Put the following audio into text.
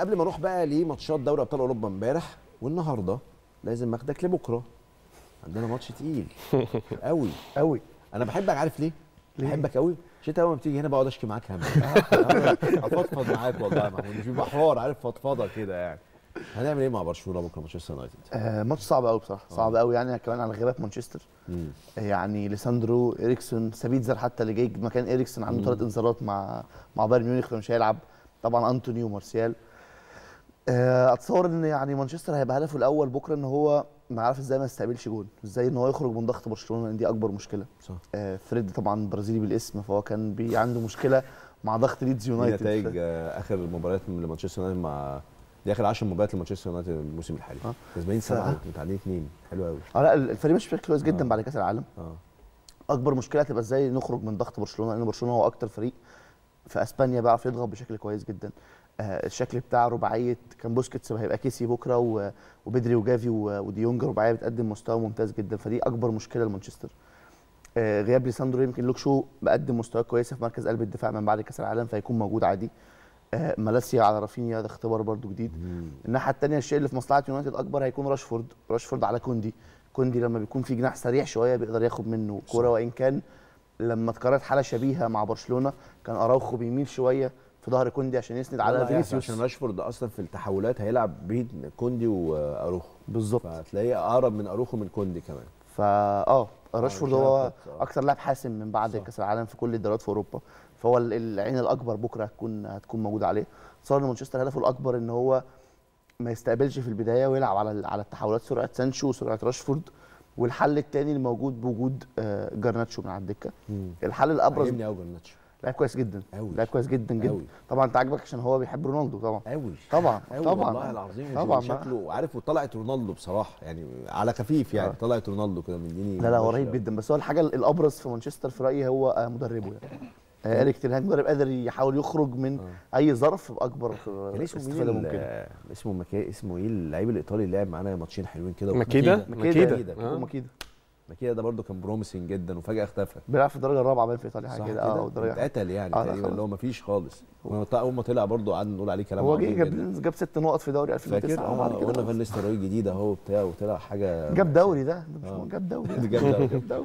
قبل ما نروح بقى لماتشات دوري ابطال اوروبا امبارح والنهارده، لازم اخدك لبكره. عندنا ماتش تقيل قوي قوي. انا بحبك، عارف ليه؟ بحبك قوي عشان انت اول ما بتيجي هنا بقعد اشكي معاك هم افضفض معاك والله يا محمود، في بحوار، عارف، فضفضه كده. يعني هنعمل ايه مع برشلونه بكره مانشستر يونايتد؟ ماتش صعب قوي بصراحه، صعب قوي يعني، كمان على غيابات مانشستر. يعني ليساندرو، ايريكسون، سابيتزر حتى اللي جاي مكان ايريكسون عنده 3 انذارات مع بايرن ميونخ فمش هيلعب. طبعا انطونيو ومارسيال. اتصور ان يعني مانشستر هيبقى هدفه الاول بكره ان هو ما عارف ازاي ما يستقبلش جون، ازاي ان هو يخرج من ضغط برشلونه، دي اكبر مشكله. صح. فريد طبعا برازيلي بالاسم، فهو كان عنده مشكله مع ضغط ليدز يونايتد. نتائج اخر مباريات لمانشستر يونايتد مع دي اخر 10 مباريات لمانشستر يونايتد الموسم الحالي، كسبانين 7 متعادلين 2. حلو قوي. لا، الفريق ماشي بشكل كويس جدا بعد كاس العالم. اكبر مشكله هتبقى ازاي نخرج من ضغط برشلونه، لان برشلونه هو اكتر فريق في اسبانيا بيعرف يضغط بشكل كويس جدا. الشكل بتاع رباعيه كان بوسكيتس هيبقى كيسي بكره، وبدري وجافي وديونج، رباعيه بتقدم مستوى ممتاز جدا، فدي اكبر مشكله لمانشستر. غياب ليساندرو، يمكن لوك شو بقدم مستويات كويسه في مركز قلب الدفاع من بعد كاس العالم فهيكون موجود عادي. مالاسيا على رافينيا، ده اختبار برده جديد. الناحيه الثانيه الشيء اللي في مصلحه يونايتد اكبر هيكون راشفورد على كوندي لما بيكون في جناح سريع شويه بيقدر ياخد منه كوره، وان كان لما اتكررت حاله شبيهه مع برشلونه كان اراوخو بيميل شويه في ظهر كوندي عشان يسند على فينيسيوس، عشان راشفورد اصلا في التحولات هيلعب بين كوندي واروخو بالظبط، فتلاقيه اقرب من اروخو من كوندي كمان. راشفورد هو اكثر لاعب حاسم من بعد كاس العالم في كل الدوريات في اوروبا، فهو العين الاكبر بكره هتكون موجوده عليه. صار مانشستر هدفه الاكبر ان هو ما يستقبلش في البدايه ويلعب على التحولات، سرعه سانشو وسرعه راشفورد. والحل الثاني الموجود بوجود جرناتشو من على الدكه. الحل الابرز عجبني قوي جرناتشو، لاعب كويس جدا، لاعب كويس جدا جدا. طبعا انت عاجبك عشان هو بيحب رونالدو طبعا. طبعا والله العظيم، طبعا شكله، عارف، وطلعت رونالدو بصراحه يعني على خفيف، يعني طلعت رونالدو كده من ديني. لا هو رهيب جدا، بس هو الحاجه الابرز في مانشستر في رايي هو مدربه. يعني إيريكتر هانك مدرب قادر يحاول يخرج من اي ظرف باكبر استفاده ممكن. اسمه ايه اللعيب الايطالي اللي لعب معانا ماتشين حلوين كده؟ ماكيدا ده برده كان بروميسنج جدا وفجاه اختفى. بيلعب في الدرجه الرابعه باين في ايطاليا حاجه كده. الدرجه اتقتل يعني تقريبا، اللي هو مفيش خالص. اول ما طلع برده قعدنا نقول عليه كلام، هو جاب 6 نقط في دوري 2009 وبعد كده قلنا فان نيستروي جديد اهو بتاع، وطلع حاجه جاب دوري. ده جاب دوري